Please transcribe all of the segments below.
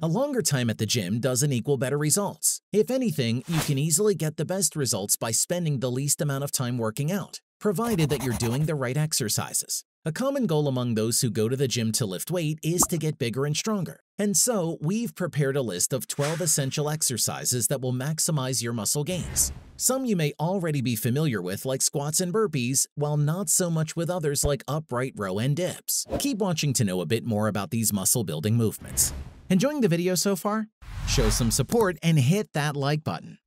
A longer time at the gym doesn't equal better results. If anything, you can easily get the best results by spending the least amount of time working out, provided that you're doing the right exercises. A common goal among those who go to the gym to lift weight is to get bigger and stronger. And so, we've prepared a list of 12 essential exercises that will maximize your muscle gains. Some you may already be familiar with, like squats and burpees, while not so much with others like upright row and dips. Keep watching to know a bit more about these muscle-building movements. Enjoying the video so far? Show some support and hit that like button.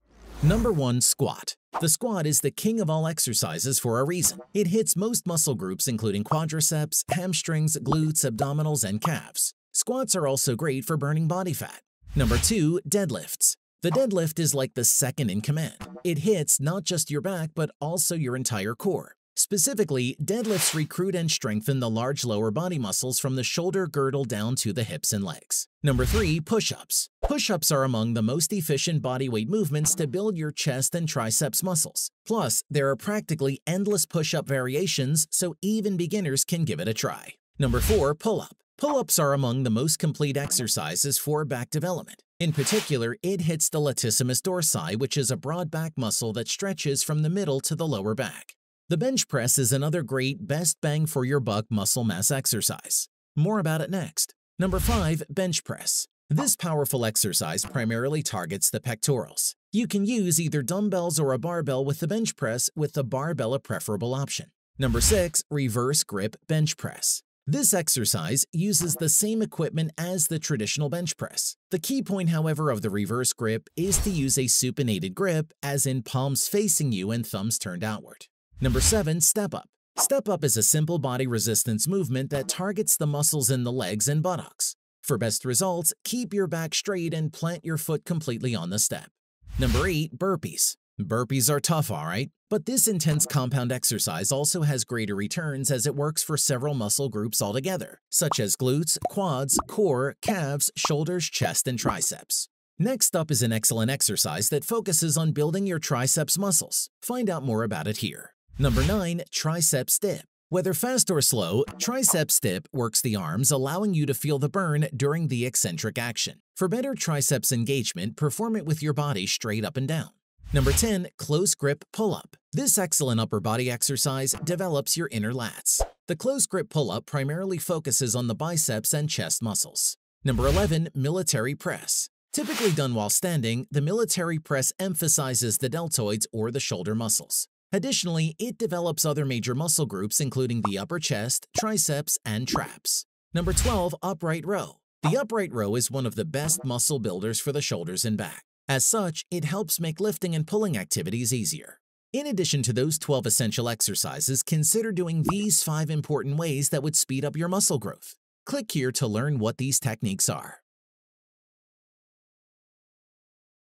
Number 1. Squat. The squat is the king of all exercises for a reason. It hits most muscle groups including quadriceps, hamstrings, glutes, abdominals, and calves. Squats are also great for burning body fat. Number 2. Deadlifts. The deadlift is like the second in command. It hits not just your back but also your entire core. Specifically, deadlifts recruit and strengthen the large lower body muscles from the shoulder girdle down to the hips and legs. Number 3. Push-ups. Push-ups are among the most efficient bodyweight movements to build your chest and triceps muscles. Plus, there are practically endless push-up variations, so even beginners can give it a try. Number 4. Pull-up. Pull-ups are among the most complete exercises for back development. In particular, it hits the latissimus dorsi, which is a broad back muscle that stretches from the middle to the lower back. The bench press is another great best bang for your buck muscle mass exercise. More about it next. Number 5. Bench press. This powerful exercise primarily targets the pectorals. You can use either dumbbells or a barbell with the bench press, with the barbell a preferable option. Number 6. Reverse grip bench press. This exercise uses the same equipment as the traditional bench press. The key point, however, of the reverse grip is to use a supinated grip, as in palms facing you and thumbs turned outward. Number 7. Step up. Step up is a simple body resistance movement that targets the muscles in the legs and buttocks. For best results, keep your back straight and plant your foot completely on the step. Number 8. Burpees. Burpees are tough, alright? But this intense compound exercise also has greater returns as it works for several muscle groups altogether, such as glutes, quads, core, calves, shoulders, chest, and triceps. Next up is an excellent exercise that focuses on building your triceps muscles. Find out more about it here. Number 9. Triceps dip. Whether fast or slow, triceps dip works the arms, allowing you to feel the burn during the eccentric action. For better triceps engagement, perform it with your body straight up and down. Number 10. Close grip pull-up. This excellent upper body exercise develops your inner lats. The close grip pull-up primarily focuses on the biceps and chest muscles. Number 11. Military press. Typically done while standing, the military press emphasizes the deltoids or the shoulder muscles. Additionally, it develops other major muscle groups including the upper chest, triceps, and traps. Number 12. Upright row. The upright row is one of the best muscle builders for the shoulders and back. As such, it helps make lifting and pulling activities easier. In addition to those 12 essential exercises, consider doing these 5 important ways that would speed up your muscle growth. Click here to learn what these techniques are.